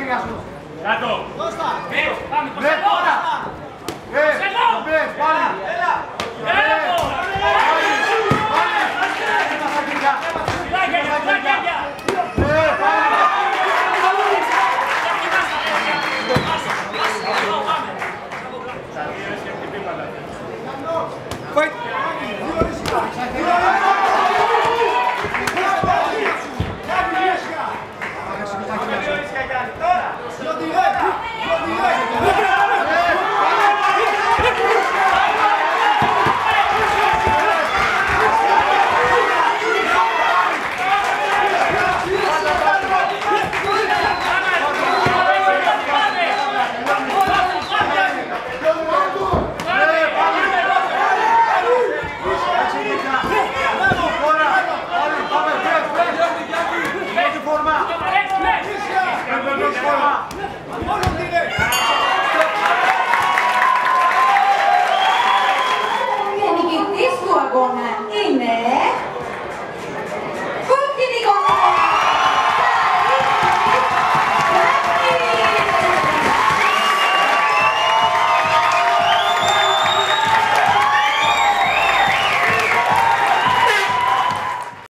Κυριασμός. Κάτω. Κώστα. Πάμε, Κώστα. Τώρα!